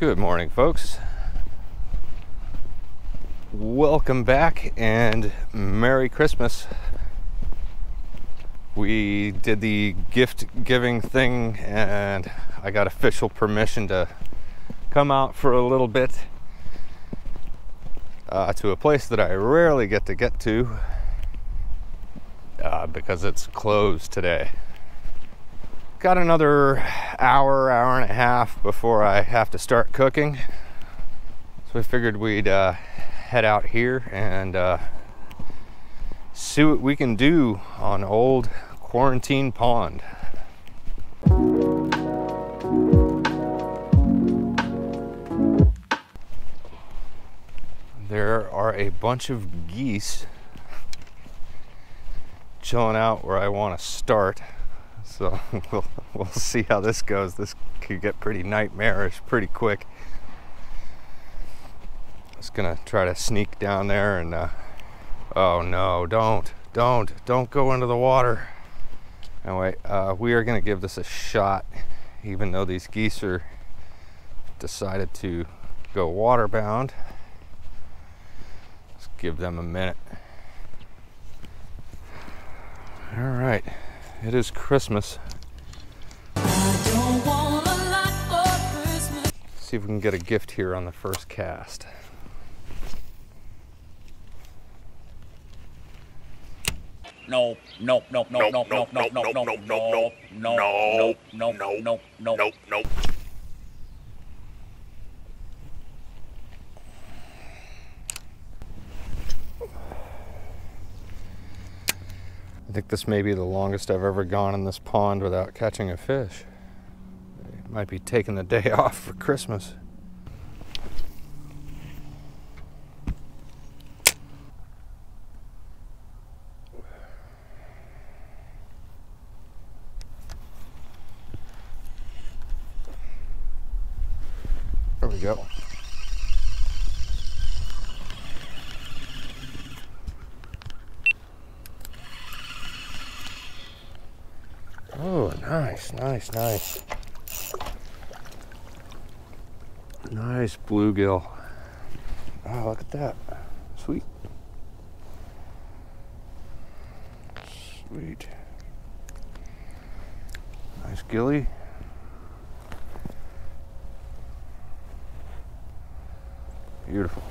Good morning, folks. Welcome back and Merry Christmas. We did the gift giving thing and I got official permission to come out for a little bit to a place that I rarely get to because it's closed today. Got another hour and a half before I have to start cooking. So we figured we'd head out here and see what we can do on old Quarantine Pond. There are a bunch of geese chilling out where I want to start. So we'll see how this goes. This could get pretty nightmarish pretty quick. Just gonna try to sneak down there and oh no, don't go into the water. Anyway, we are gonna give this a shot, even though these geese are decided to go waterbound. Let's give them a minute. All right. It is Christmas. I don't want a lot for Christmas. See if we can get a gift here on the first cast. Nope. I think this may be the longest I've ever gone in this pond without catching a fish. It might be taking the day off for Christmas. There we go. Oh, nice. Nice bluegill. Oh, look at that. Sweet. Nice gilly. Beautiful.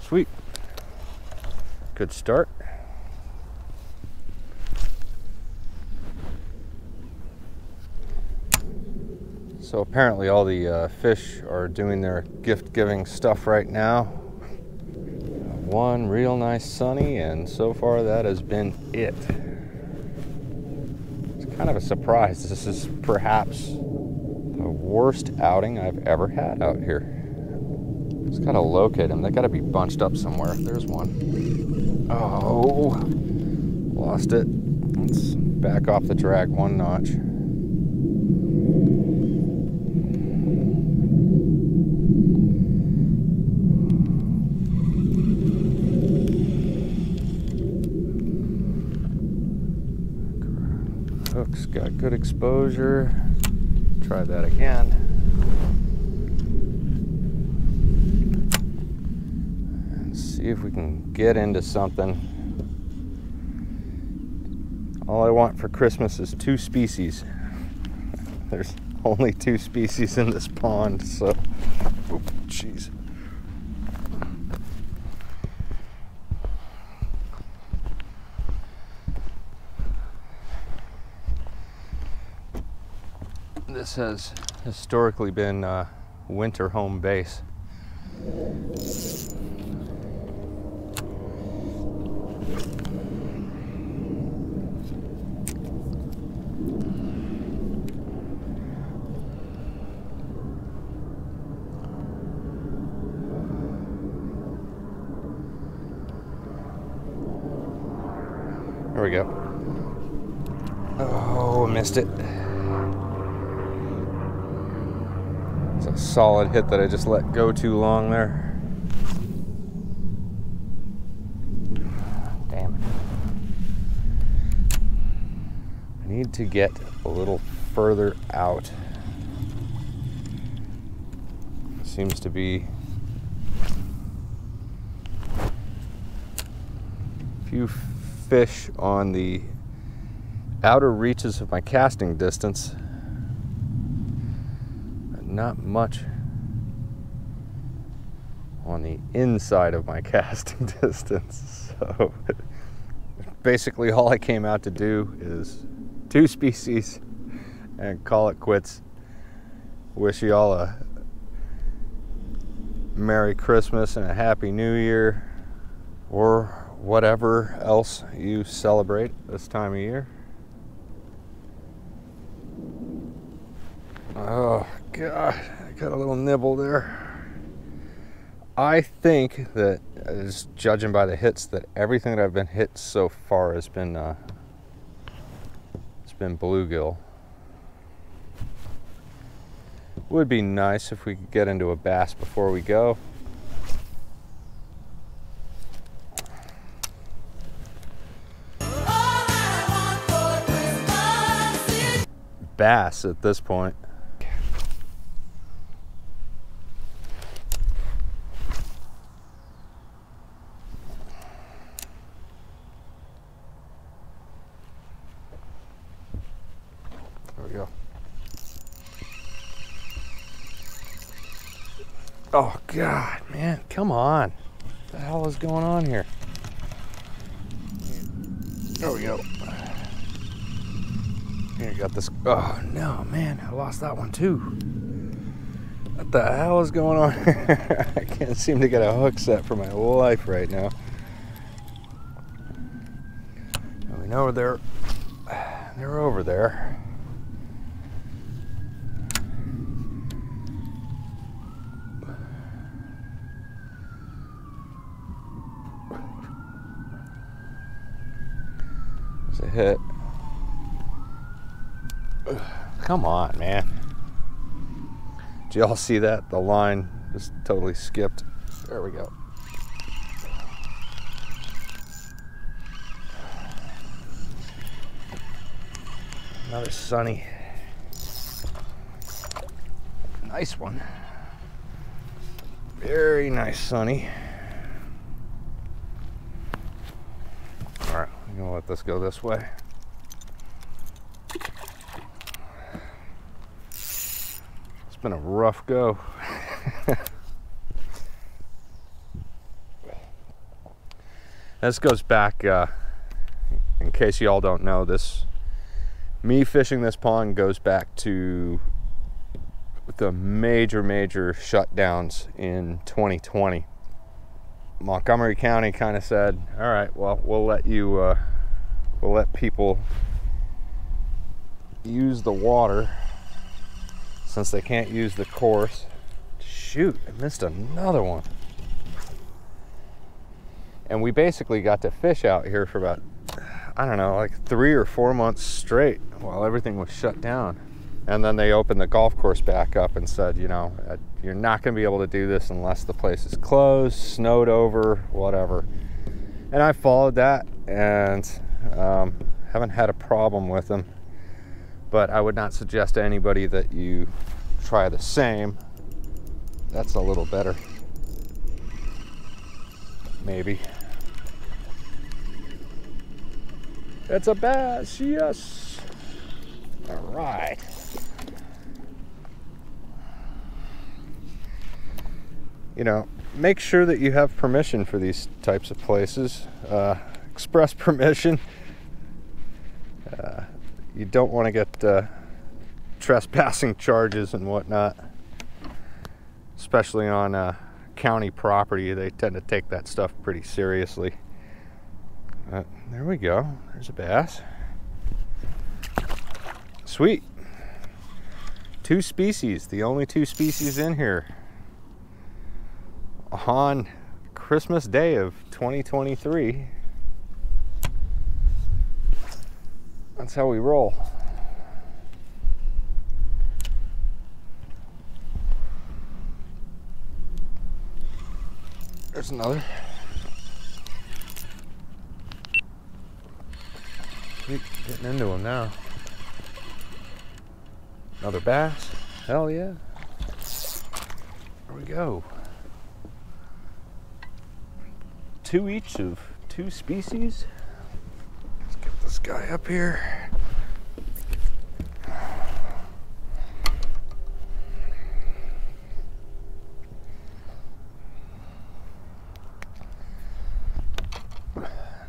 Sweet. Good start. So apparently all the fish are doing their gift-giving stuff right now. One real nice sunny, and so far that has been it. It's kind of a surprise. This is perhaps the worst outing I've ever had out here. Just gotta locate them. They gotta be bunched up somewhere. There's one. Oh, lost it. Let's back off the drag one notch. Hook's got good exposure. Try that again. And see if we can get into something. All I want for Christmas is two species. There's only two species in this pond, so. Oh, jeez. This has historically been winter home base. There we go. Oh, missed it. Solid hit that I just let go too long there. Damn it. I need to get a little further out. seems to be a few fish on the outer reaches of my casting distance, but not much on the inside of my casting distance. So basically all I came out to do is two species and call it quits. Wish y'all a Merry Christmas and a Happy New Year, or whatever else you celebrate this time of year. Oh God, I got a little nibble there. I think that, just judging by the hits, that everything that I've been hit so far has been it's been bluegill. Would be nice if we could get into a bass before we go. Bass at this point. There we go. Oh God, man, come on. What the hell is going on here? There we go. Here, got this. Oh no, man, I lost that one too. What the hell is going on here? I can't seem to get a hook set for my life right now. And we know they're over there. A hit. Ugh, come on, man. Did y'all see that? The line just totally skipped. There we go. Another sunny. Nice one. Very nice sunny. I'm gonna let this go this way. It's been a rough go. This goes back, in case y'all don't know, this, me fishing this pond goes back to the major shutdowns in 2020. Montgomery County kind of said, all right, well, we'll let you, we'll let people use the water since they can't use the course. Shoot, I missed another one. And we basically got to fish out here for about, I don't know, like 3 or 4 months straight while everything was shut down. And then they opened the golf course back up and said, you know, you're not going to be able to do this unless the place is closed, snowed over, whatever. And I followed that, and haven't had a problem with them. But I would not suggest to anybody that you try the same. That's a little better. Maybe. It's a bass, yes. All right. You know, make sure that you have permission for these types of places. Express permission. You don't want to get trespassing charges and whatnot, especially on county property. They tend to take that stuff pretty seriously. There we go. There's a bass. Sweet. Two species. The only two species in here on Christmas Day of 2023. That's how we roll. There's another. Keep getting into them now. Another bass. Hell yeah. There we go. Two each of two species. Let's get this guy up here.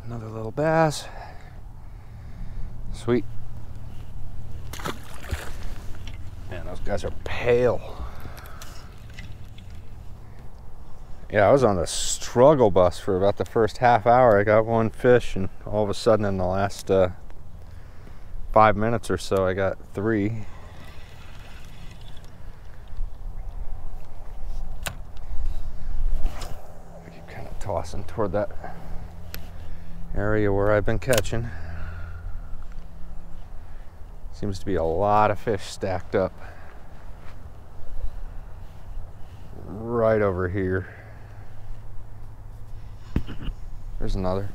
Another little bass. Sweet. Man, those guys are pale. Yeah, I was on the struggle bus for about the first half hour. I got one fish, and all of a sudden in the last 5 minutes or so, I got three. I keep kind of tossing toward that area where I've been catching. Seems to be a lot of fish stacked up right over here. There's another.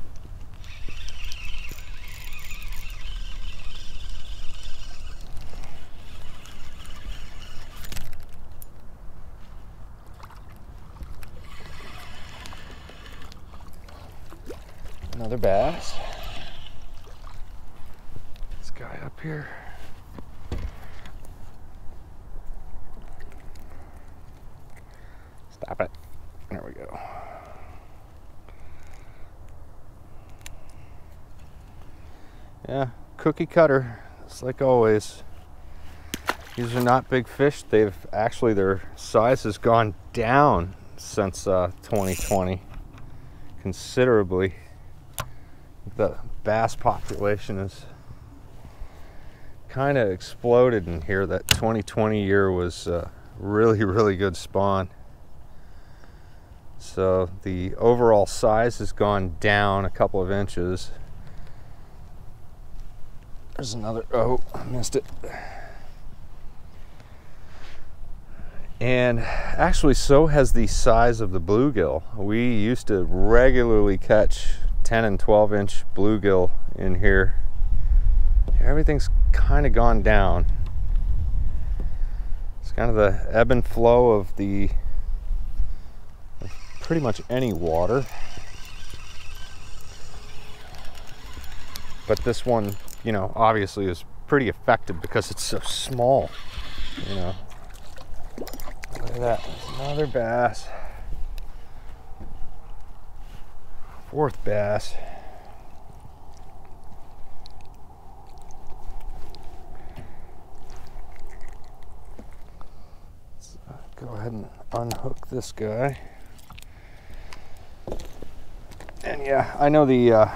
Another bass. This guy up here. Stop it. There we go. Yeah, cookie cutter. It's like always. These are not big fish. They've actually, their size has gone down since 2020 considerably. The bass population has kind of exploded in here. That 2020 year was really, really good spawn. So the overall size has gone down a couple of inches. There's another, oh, I missed it. And actually, so has the size of the bluegill. We used to regularly catch 10 and 12 inch bluegill in here. Everything's kind of gone down. It's kind of the ebb and flow of the pretty much any water, but this one, you know, obviously is pretty effective because it's so small, you know. Look at that, there's another bass. Fourth bass. Let's go ahead and unhook this guy. And yeah, I know the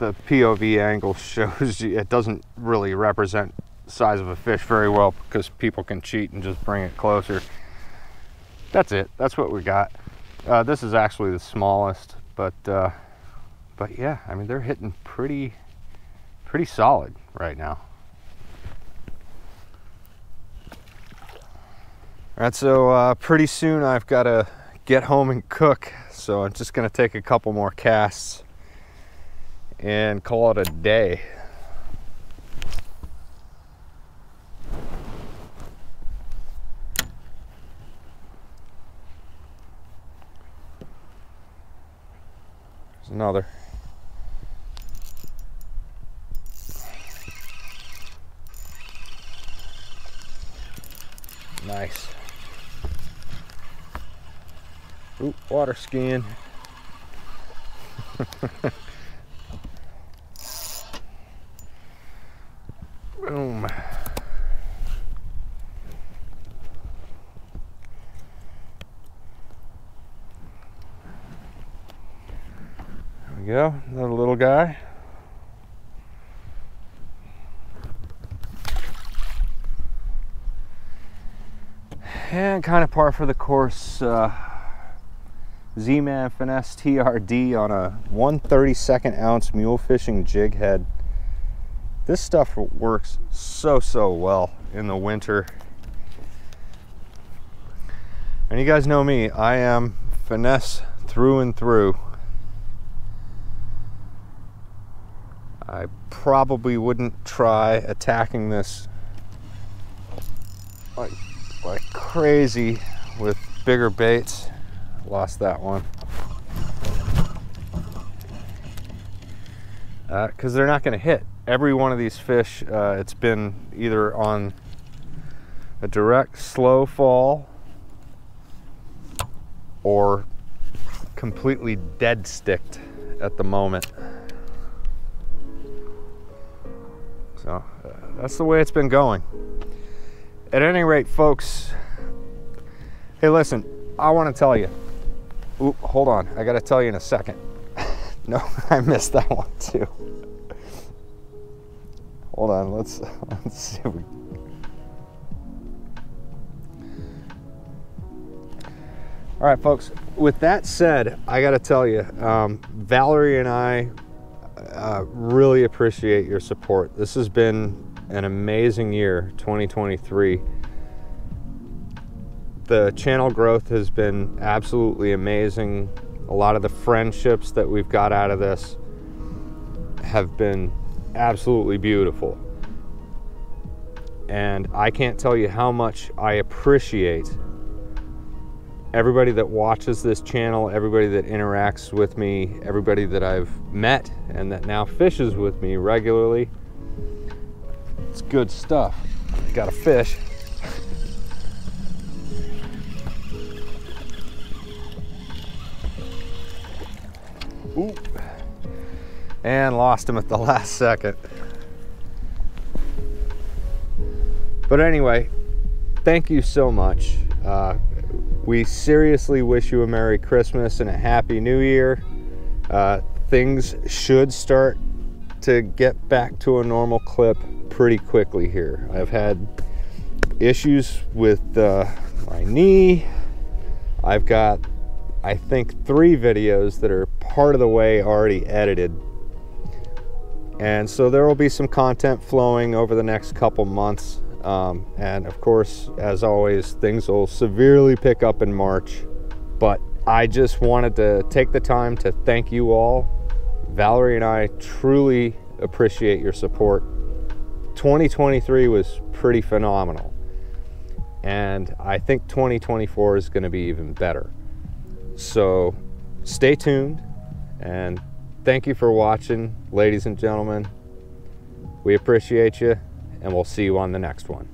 POV angle shows you, it doesn't really represent size of a fish very well because people can cheat and just bring it closer. That's it. That's what we got. This is actually the smallest, but yeah, I mean, they're hitting pretty solid right now. All right, so pretty soon I've got to get home and cook, so I'm just going to take a couple more casts and call it a day. There's another. Nice. Ooh, water skiing. Boom. There we go, another little guy. And kind of par for the course, Z-Man Finesse TRD on a 1/32 ounce mule fishing jig head. This stuff works so well in the winter. And you guys know me, I am finesse through and through. I probably wouldn't try attacking this like crazy with bigger baits. Lost that one. Because they're not going to hit. Every one of these fish, it's been either on a direct slow fall or completely dead sticked at the moment. So that's the way it's been going. At any rate, folks, hey, listen, I want to tell you. Oop, hold on, I got to tell you in a second. No, I missed that one too. Hold on, let's see if we... All right, folks, with that said, I gotta tell you, Valerie and I really appreciate your support. This has been an amazing year, 2023. The channel growth has been absolutely amazing. A lot of the friendships that we've got out of this have been absolutely beautiful, and I can't tell you how much I appreciate everybody that watches this channel, everybody that interacts with me, everybody that I've met and that now fishes with me regularly. It's good stuff. Got a fish. Ooh. And lost him at the last second. But anyway, thank you so much. We seriously wish you a Merry Christmas and a Happy New Year. Things should start to get back to a normal clip pretty quickly here. I've had issues with my knee. I've got, I think, 3 videos that are part of the way already edited. And so there will be some content flowing over the next couple months. And of course, as always, things will severely pick up in March. But I just wanted to take the time to thank you all. Valerie and I truly appreciate your support. 2023 was pretty phenomenal. And I think 2024 is going to be even better. So stay tuned, and thank you for watching, ladies and gentlemen. We appreciate you, and we'll see you on the next one.